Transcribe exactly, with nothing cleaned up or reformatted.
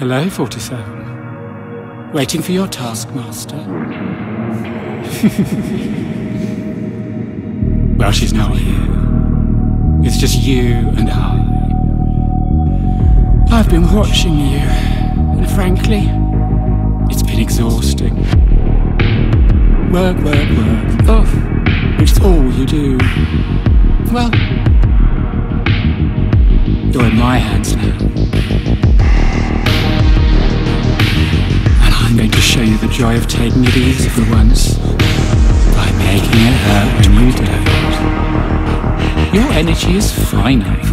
Hello, forty-seven. Waiting for your taskmaster. Well, she's now here. It's just you and I. I've been watching you, and frankly, it's been exhausting. Work, work, work. Oh, it's all you do. Well, you're in my hands now. And I'm going to show you the joy of taking it easy for once, by making it hurt when you don't. Your energy is finite.